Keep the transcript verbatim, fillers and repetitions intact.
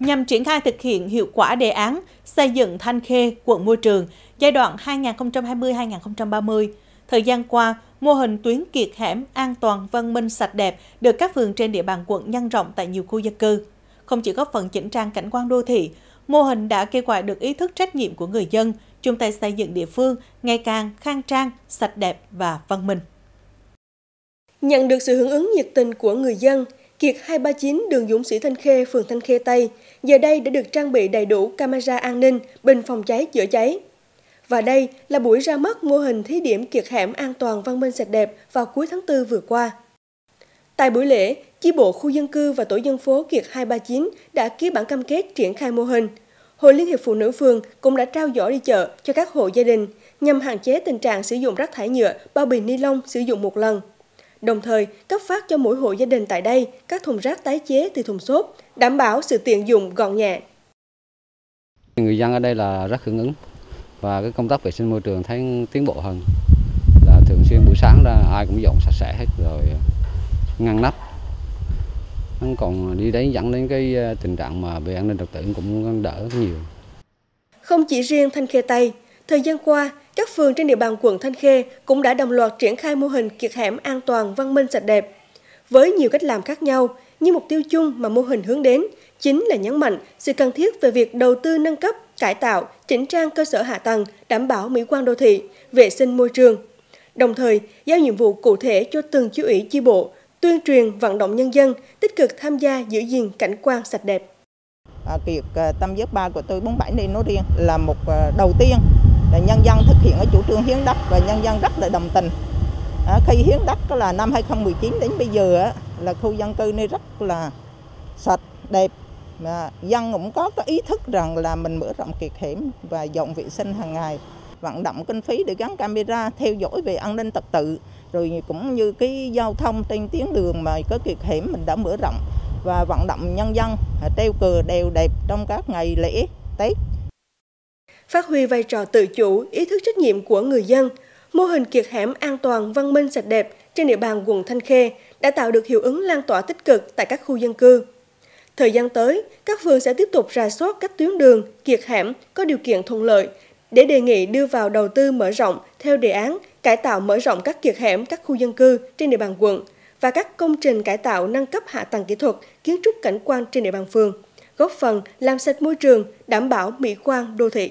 nhằm triển khai thực hiện hiệu quả đề án xây dựng Thanh Khê quận môi trường giai đoạn hai nghìn không trăm hai mươi đến hai nghìn không trăm ba mươi. Thời gian qua, mô hình tuyến kiệt hẻm an toàn, văn minh, sạch đẹp được các phường trên địa bàn quận nhân rộng tại nhiều khu dân cư. Không chỉ góp phần chỉnh trang cảnh quan đô thị, mô hình đã kêu gọi được ý thức trách nhiệm của người dân, chung tay xây dựng địa phương ngày càng khang trang, sạch đẹp và văn minh. Nhận được sự hưởng ứng nhiệt tình của người dân, Kiệt hai ba chín đường Dũng Sĩ Thanh Khê, phường Thanh Khê Tây giờ đây đã được trang bị đầy đủ camera an ninh, bình phòng cháy, chữa cháy. Và đây là buổi ra mắt mô hình thí điểm kiệt hẻm an toàn, văn minh, sạch đẹp vào cuối tháng tư vừa qua. Tại buổi lễ, chi bộ khu dân cư và tổ dân phố Kiệt hai ba chín đã ký bản cam kết triển khai mô hình. Hội Liên hiệp Phụ nữ phường cũng đã trao giỏ đi chợ cho các hộ gia đình nhằm hạn chế tình trạng sử dụng rác thải nhựa, bao bì ni lông sử dụng một lần. Đồng thời, cấp phát cho mỗi hộ gia đình tại đây các thùng rác tái chế từ thùng xốp, đảm bảo sự tiện dụng gọn nhẹ. Người dân ở đây là rất hưởng ứng và cái công tác vệ sinh môi trường thấy tiến bộ hơn. Là thường xuyên buổi sáng ra ai cũng dọn sạch sẽ hết rồi ngăn nắp. Nó còn đi đấy dẫn đến cái tình trạng mà về an ninh trật tự cũng đỡ nhiều. Không chỉ riêng Thanh Khê Tây, thời gian qua, các phường trên địa bàn quận Thanh Khê cũng đã đồng loạt triển khai mô hình kiệt hẻm an toàn, văn minh, sạch đẹp. Với nhiều cách làm khác nhau, nhưng mục tiêu chung mà mô hình hướng đến chính là nhấn mạnh sự cần thiết về việc đầu tư nâng cấp, cải tạo, chỉnh trang cơ sở hạ tầng, đảm bảo mỹ quan đô thị, vệ sinh môi trường. Đồng thời, giao nhiệm vụ cụ thể cho từng chi ủy chi bộ, tuyên truyền vận động nhân dân tích cực tham gia giữ gìn cảnh quan sạch đẹp. À, việc tâm giấc ba của tôi bốn bảy này nói riêng là một đầu tiên là nhân dân thực hiện cái chủ trương hiến đất và nhân dân rất là đồng tình. À, khi hiến đất đó là năm hai nghìn không trăm mười chín đến bây giờ á, là khu dân cư này rất là sạch đẹp. Mà dân cũng có cái ý thức rằng là mình mở rộng kiệt hẻm và dọn vệ sinh hàng ngày, vận động kinh phí để gắn camera theo dõi về an ninh trật tự, rồi cũng như cái giao thông trên tuyến đường mà có kiệt hẻm mình đã mở rộng và vận động nhân dân treo cờ đèo đẹp trong các ngày lễ Tết. Phát huy vai trò tự chủ, ý thức trách nhiệm của người dân, mô hình kiệt hẻm an toàn, văn minh, sạch đẹp trên địa bàn quận Thanh Khê đã tạo được hiệu ứng lan tỏa tích cực tại các khu dân cư. Thời gian tới, các phường sẽ tiếp tục rà soát các tuyến đường, kiệt hẻm có điều kiện thuận lợi để đề nghị đưa vào đầu tư mở rộng theo đề án cải tạo mở rộng các kiệt hẻm các khu dân cư trên địa bàn quận và các công trình cải tạo nâng cấp hạ tầng kỹ thuật, kiến trúc cảnh quan trên địa bàn phường, góp phần làm sạch môi trường, đảm bảo mỹ quan đô thị.